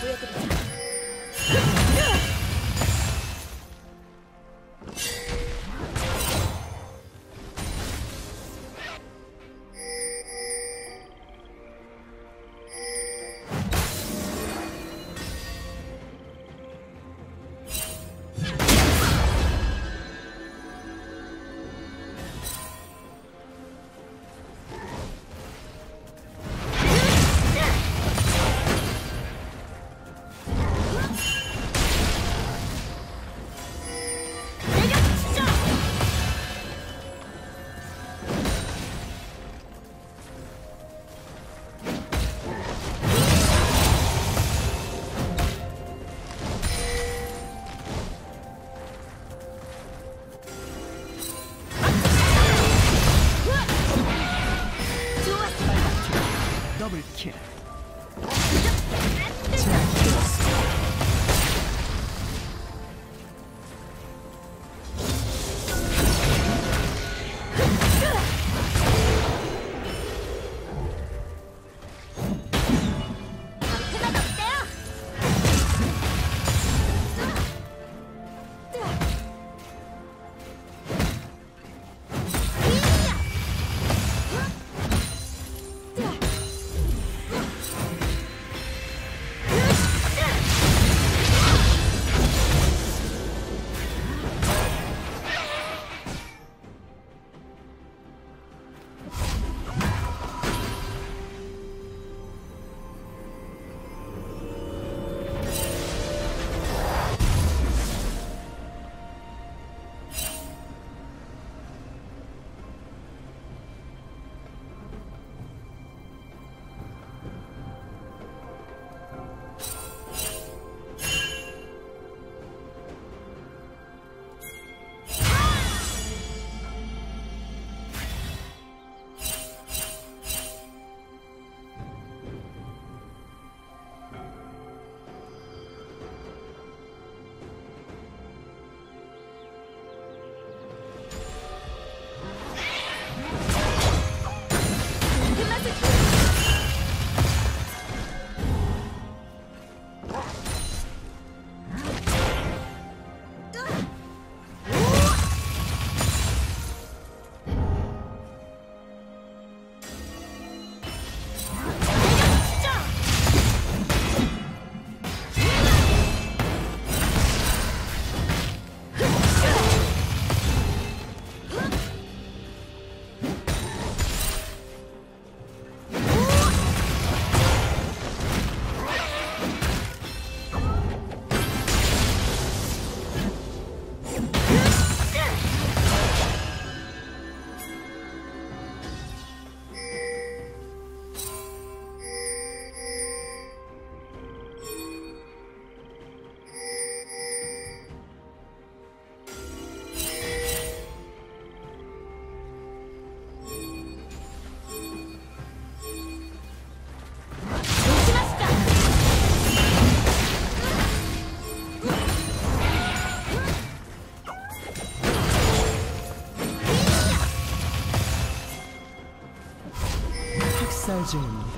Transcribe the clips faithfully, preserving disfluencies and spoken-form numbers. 보여드리자. 더블킬. 중입니다.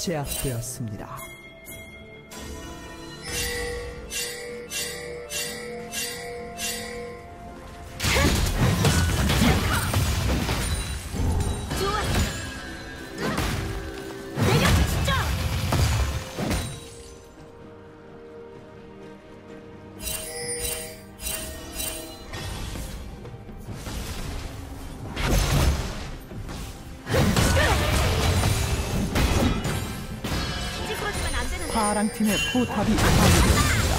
제압되었습니다. 파랑팀의 포탑이 파괴되었습니다.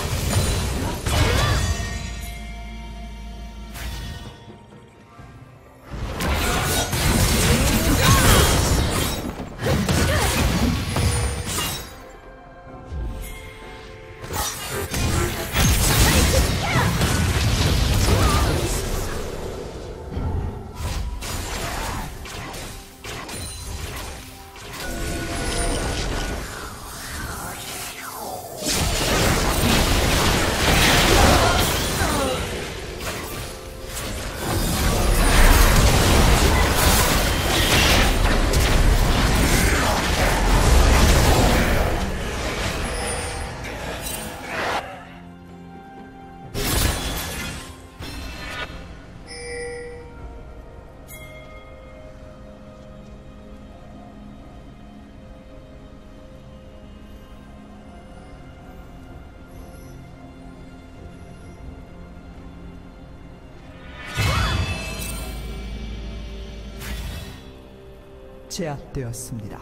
제압되었습니다.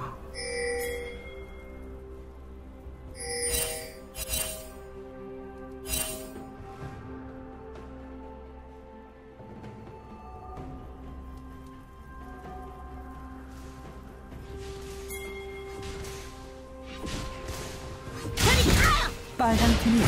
빨간 팀이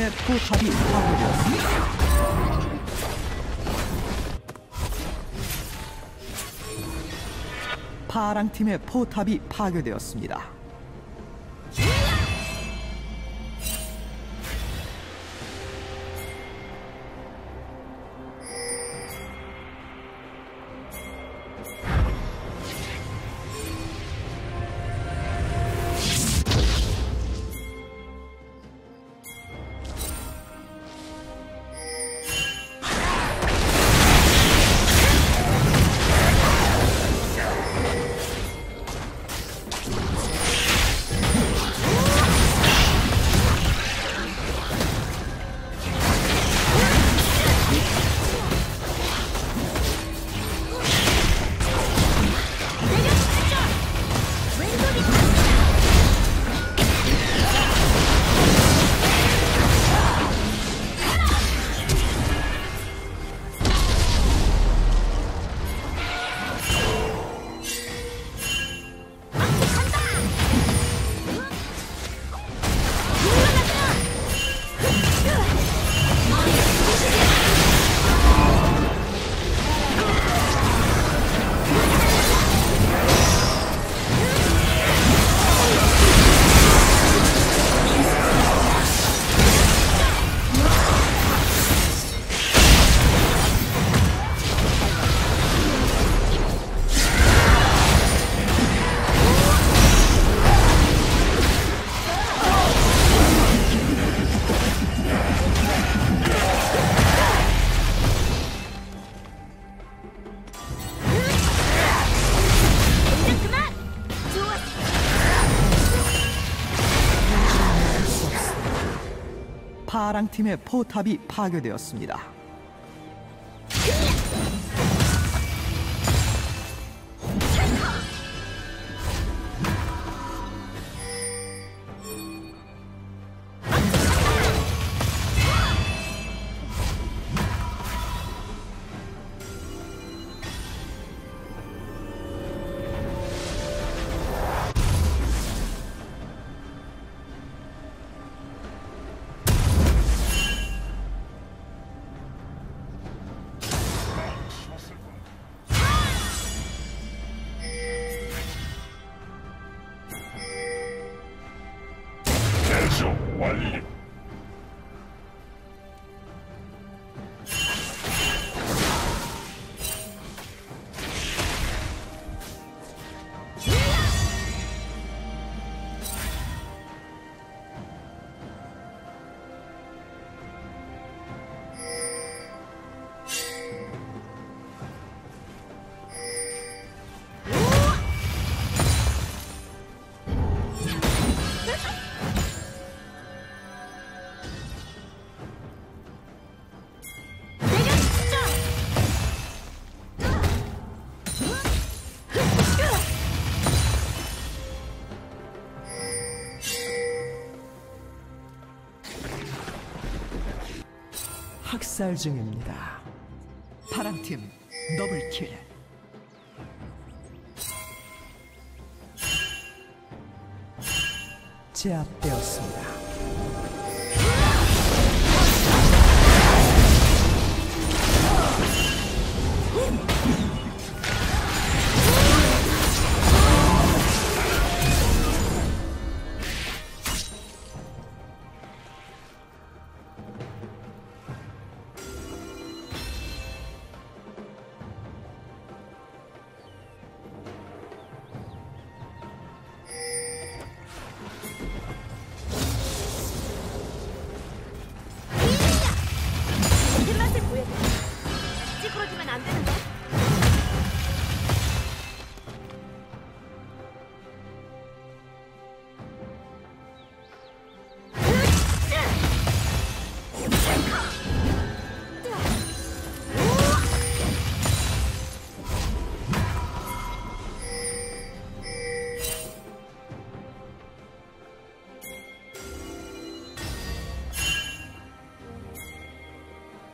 빨간팀의 포탑이 파괴되었습니다. 파랑팀의 포탑이 파괴되었습니다. 파랑팀의 포탑이 파괴되었습니다. 학살 중입니다. 파랑팀 더블킬. 제압되었습니다.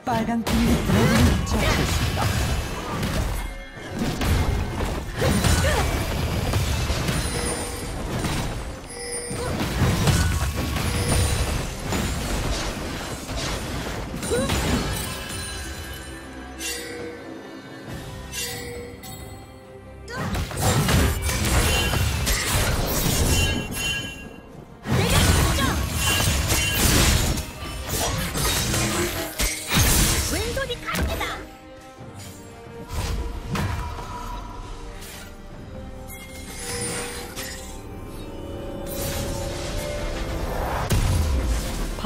빨간 팀이 모두 처치했습니다.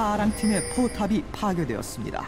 파랑팀의 포탑이 파괴되었습니다.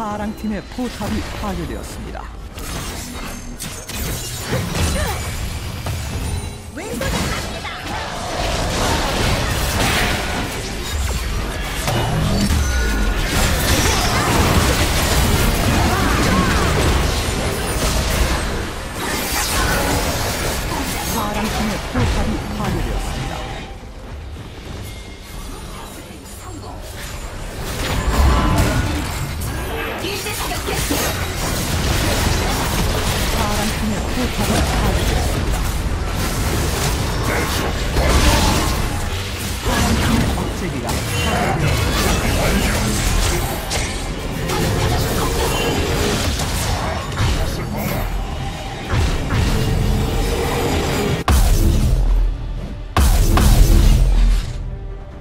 파랑팀의 포탑이 파괴되었습니다. 파랑팀의 포탑이 파괴되었습니다. 파랑팀의 포탑이 파괴되었습니다. 파랑팀의 억제기가 파괴되었습니다.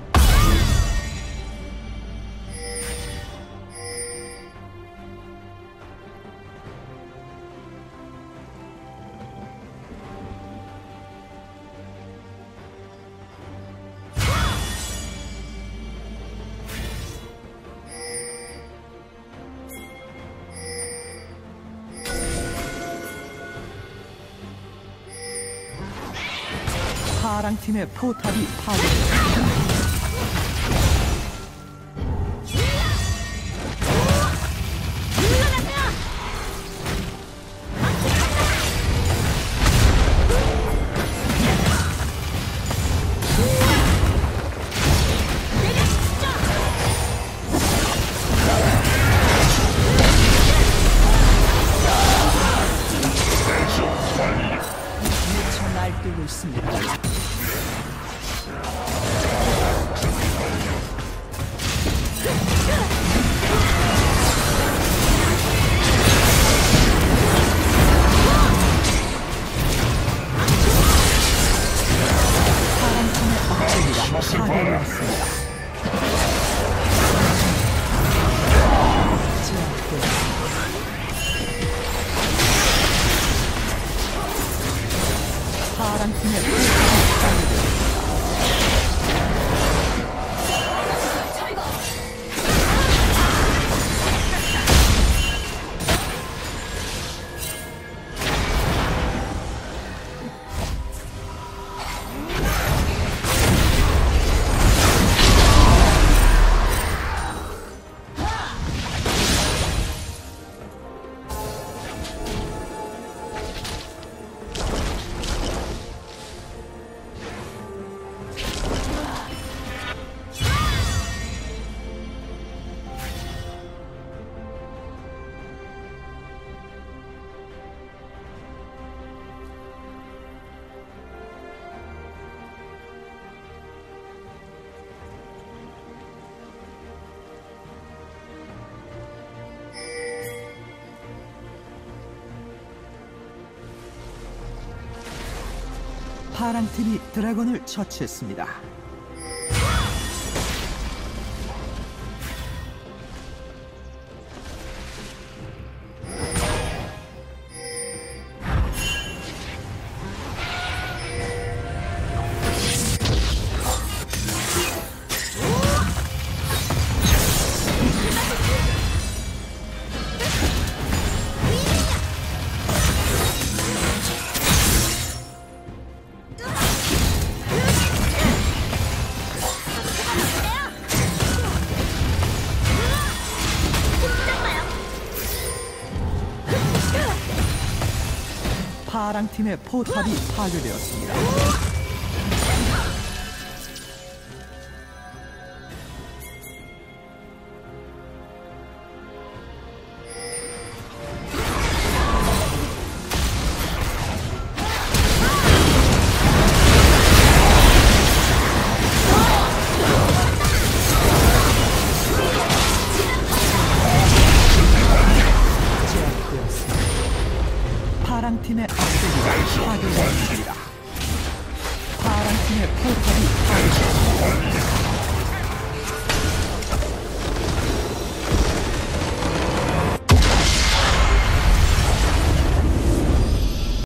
파랑팀의 포탑이 파괴되었습니다. 파랑팀이 드래곤을 처치했습니다. 파랑팀의 포탑이 파괴되었습니다. 파랑팀의 악세기가 파괴되었습니다. 파랑팀의 포탑이 파괴되었습니다.